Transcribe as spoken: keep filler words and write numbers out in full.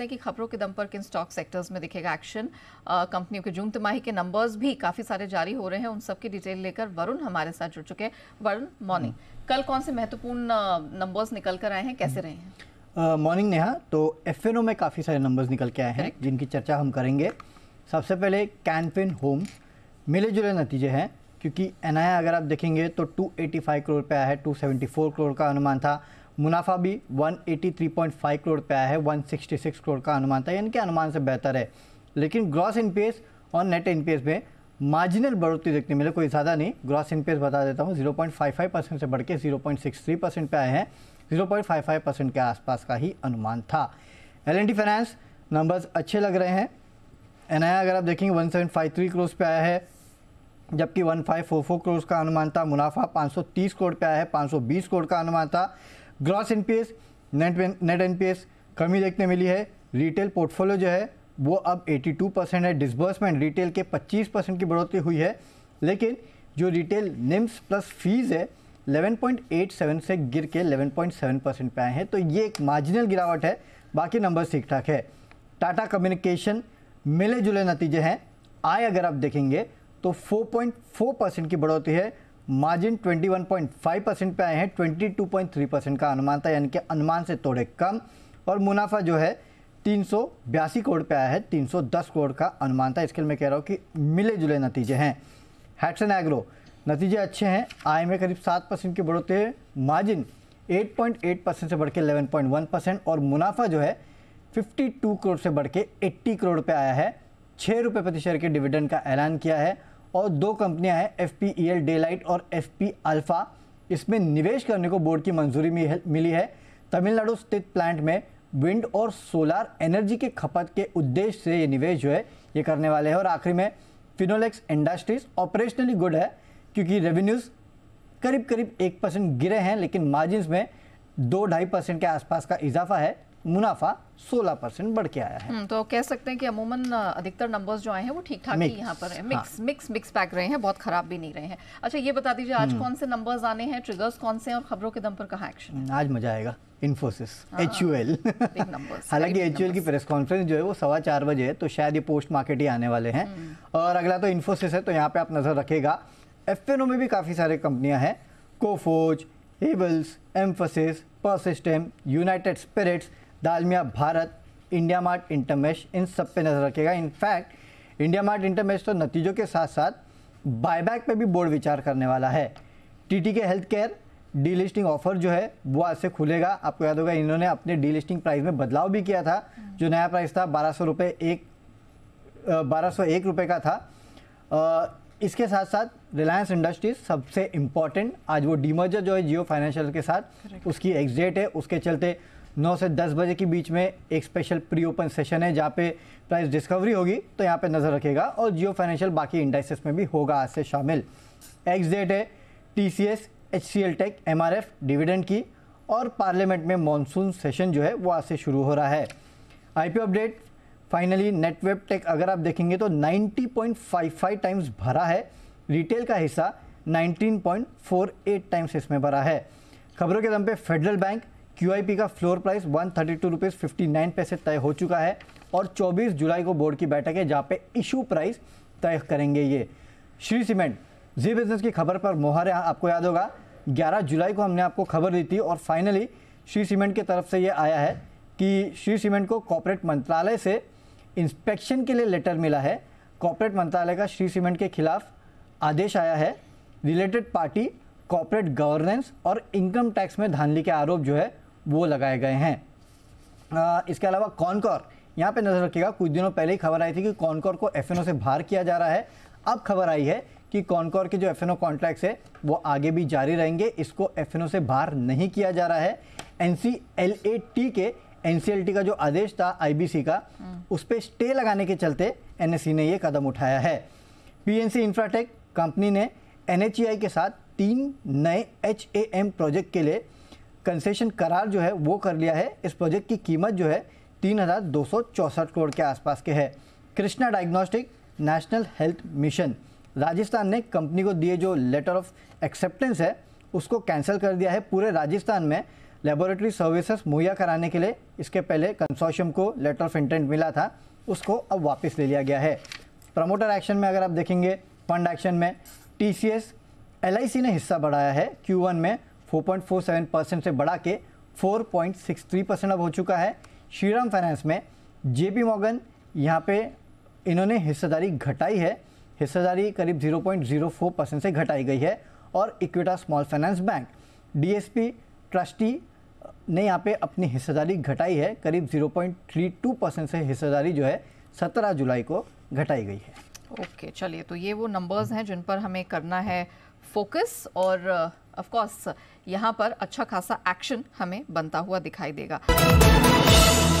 लगता है कि खबरों के दम पर किन स्टॉक सेक्टर्स में दिखेगा एक्शन। कंपनियों के जून तिमाही के नंबर्स भी काफी सारे जारी हो रहे हैं, उन सब की डिटेल लेकर वरुण हमारे साथ जुड़ चुके हैं। वरुण, मॉर्निंग। कल कौन से महत्वपूर्ण नंबर्स निकल कर आए हैं, कैसे रहे हैं? मॉर्निंग नेहा, तो एफएनओ में काफ़ी सारे नंबर्स निकल के आए हैं जिनकी चर्चा हम करेंगे। सबसे पहले कैन फिन होम्स, मिले जुले नतीजे हैं, क्योंकि एनआई अगर आप देखेंगे तो दो सौ पचासी करोड़ पे आया है, दो सौ चौहत्तर करोड़ का अनुमान था। मुनाफा भी एक सौ तिरासी पॉइंट पाँच करोड़ पे आया है, एक सौ छियासठ करोड़ का अनुमान था, यानी कि अनुमान से बेहतर है। लेकिन ग्रॉस एनपीएस और नेट एनपीएस में मार्जिनल बढ़ोतरी देखने मिले, कोई ज़्यादा नहीं। ग्रॉस एनपीएस बता देता हूँ, ज़ीरो पॉइंट पाँच पाँच परसेंट से बढ़ के zero point six three percent पे आए हैं, ज़ीरो पॉइंट पाँच पाँच परसेंट के आसपास का ही अनुमान था। एलएनडी फाइनेंस नंबर्स अच्छे लग रहे हैं। एनआई अगर आप देखेंगे एक हज़ार सात सौ तिरेपन करोड़ पे आया है, जबकि एक हज़ार पाँच सौ चौवालीस करोड़ का अनुमान था। मुनाफा पाँच सौ तीस करोड़ पे आया है, पाँच सौ बीस करोड़ का अनुमान था। Gross NPAs, net net NPAs कमी देखने मिली है। रिटेल पोर्टफोलियो जो है वो अब बयासी परसेंट है। डिसबर्समेंट रिटेल के पच्चीस परसेंट की बढ़ोतरी हुई है, लेकिन जो रिटेल निम्स प्लस फीस है ग्यारह पॉइंट सत्तासी से गिर के ग्यारह पॉइंट सात परसेंट पे आए हैं, तो ये एक मार्जिनल गिरावट है, बाकी नंबर ठीक ठाक है। टाटा कम्युनिकेशन मिले जुले नतीजे हैं। आय अगर आप देखेंगे तो चार पॉइंट चार परसेंट की बढ़ोतरी है, मार्जिन इक्कीस पॉइंट पाँच परसेंट पे आए हैं, बाईस पॉइंट तीन परसेंट का अनुमान था, यानी कि अनुमान से थोड़े कम। और मुनाफा जो है तीन सौ बयासी करोड़ पे आया है, तीन सौ दस करोड़ का अनुमान था। इसके लिए मैं कह रहा हूँ कि मिले जुले नतीजे हैं। हेटसन एग्रो नतीजे अच्छे हैं, आय में करीब सात परसेंट की बढ़ोतरी है, मार्जिन आठ पॉइंट आठ परसेंट से बढ़ के ग्यारह पॉइंट एक परसेंट, और मुनाफा जो है बावन करोड़ से बढ़ के अस्सी करोड़ पे आया है। छः रुपये प्रति शेयर के डिविडेंड का ऐलान किया है, और दो कंपनियां हैं एफपी डेलाइट और एफपी अल्फ़ा, इसमें निवेश करने को बोर्ड की मंजूरी मिली है। तमिलनाडु स्थित प्लांट में विंड और सोलार एनर्जी के खपत के उद्देश्य से ये निवेश जो है ये करने वाले हैं। और आखिरी में फिनोलेक्स इंडस्ट्रीज ऑपरेशनली गुड है, क्योंकि रेवेन्यूज़ करीब करीब एक परसेंट गिरे हैं, लेकिन मार्जिन में दो ढाई परसेंट के आसपास का इजाफा है। मुनाफा सोलह परसेंट बढ़ के आया है। तो कह सकते हैं कि अमूमन अधिकतर नंबर्स जो आए हैं वो ठीक ठाक ही यहाँ पर है। मिक्स हाँ। मिक्स मिक्स पैक रहे हैं, बहुत खराब भी नहीं रहे हैं। अच्छा, ये बता दीजिए आज कौन से नंबर्स आने हैं, ट्रिगर्स कौन से हैं, और खबरों के दम पर कहाँ एक्शन? आज मजा आएगा, इन्फोसिस, एचयूएल। हालांकि एचयूएल की प्रेस कॉन्फ्रेंस जो है वो सवा चार बजे है, तो शायद ये पोस्ट मार्केट ही आने वाले हैं। और अगला तो इन्फोसिस है, तो यहाँ पे आप नजर रखेगा। एफएनओ में भी काफी सारे कंपनियां हैं, कोफोज, एबल्स, एम्फोसिस, पर्सिस्टमेड, United Spirits, Dalmia Bharat, India Mart InterMesh, इन सब पे नज़र रखेगा। इनफैक्ट इंडिया मार्ट इंटरमेश तो नतीजों के साथ साथ बायबैक पे भी बोर्ड विचार करने वाला है। TTK health care delisting offer जो है वो आज से खुलेगा। आपको याद होगा इन्होंने अपने डीलिस्टिंग प्राइस में बदलाव भी किया था, जो नया प्राइस था बारह सौ रुपये एक बारह सौ एक रुपये का था। आ, इसके साथ साथ रिलायंस इंडस्ट्रीज सबसे इम्पॉर्टेंट, आज वो डीमर्जर जो है जियो फाइनेंशियल के साथ उसकी एग्जिट है, उसके चलते नौ से दस बजे के बीच में एक स्पेशल प्री ओपन सेशन है जहाँ पे प्राइस डिस्कवरी होगी, तो यहाँ पे नज़र रखेगा। और जियो फाइनेंशियल बाकी इंडाइसेस में भी होगा आज से शामिल। एग्जिट है TCS, HCL tech MRF dividend की, और पार्लियामेंट में मॉनसून सेशन जो है वो आज से शुरू हो रहा है। IPO update finally, Netweb tech अगर आप देखेंगे तो नब्बे पॉइंट पाँच पाँच टाइम्स भरा है, रिटेल का हिस्सा उन्नीस पॉइंट चार आठ टाइम्स इसमें भरा है। खबरों के दम पे फेडरल बैंक क्यूआईपी का फ्लोर प्राइस एक सौ बत्तीस रुपये उनसठ पैसे तय हो चुका है, और चौबीस जुलाई को बोर्ड की बैठक है जहाँ पे इशू प्राइस तय करेंगे ये। श्री सीमेंट जी बिजनेस की खबर पर मोहर है, आपको याद होगा ग्यारह जुलाई को हमने आपको खबर दी थी, और फाइनली श्री सीमेंट की तरफ से ये आया है कि श्री सीमेंट को कॉर्पोरेट मंत्रालय से इंस्पेक्शन के लिए लेटर मिला है। कॉर्पोरेट मंत्रालय का श्री सीमेंट के खिलाफ आदेश आया है। रिलेटेड पार्टी कॉर्पोरेट गवर्नेंस और इनकम टैक्स में धांधली के आरोप जो है वो लगाए गए हैं। आ, इसके अलावा कॉनकोर यहाँ पे नज़र रखिएगा, कुछ दिनों पहले ही खबर आई थी कि कॉनकोर को एफएनओ से बाहर किया जा रहा है। अब खबर आई है कि कॉनकोर के जो एफएनओ कॉन्ट्रैक्ट्स है वो आगे भी जारी रहेंगे, इसको एफएनओ से बाहर नहीं किया जा रहा है। एनसीएलएटी के एनसीएलटी का जो आदेश था आईबीसी का, उस पर स्टे लगाने के चलते एनएससी ने ये कदम उठाया है। पीएनसी इन्फ्राटेक कंपनी ने एनएचईआई के साथ तीन नए एचएएम प्रोजेक्ट के लिए कंसेशन करार जो है वो कर लिया है। इस प्रोजेक्ट की कीमत जो है तीन हज़ार दो सौ चौंसठ करोड़ के आसपास के है। Krishna diagnostic national health mission Rajasthan ने कंपनी को दिए जो लेटर ऑफ एक्सेप्टेंस है उसको कैंसिल कर दिया है। पूरे राजस्थान में लेबोरेटरी सर्विसेज मुहैया कराने के लिए इसके पहले कंसोर्शियम को लेटर ऑफ इंटेंट मिला था, उसको अब वापस ले लिया गया है। प्रमोटर एक्शन में अगर आप देखेंगे, फंड एक्शन में टीसीएस एलआईसी ने हिस्सा बढ़ाया है क्यू वन में चार पॉइंट फोर सेवन परसेंट से बढ़ा के चार पॉइंट सिक्स थ्री परसेंट अब हो चुका है। श्रीराम फाइनेंस में जेपी मॉर्गन, यहाँ पे इन्होंने हिस्सेदारी घटाई है, हिस्सेदारी करीब zero point zero four percent से घटाई गई है। और Equitas small finance bank DSP trustee ने यहाँ पे अपनी हिस्सेदारी घटाई है, करीब zero point three two percent से हिस्सेदारी जो है सत्रह जुलाई को घटाई गई है। ओके okay, चलिए तो ये वो नंबर्स हैं जिन पर हमें करना है फोकस, और ऑफ कोर्स यहाँ पर अच्छा खासा एक्शन हमें बनता हुआ दिखाई देगा।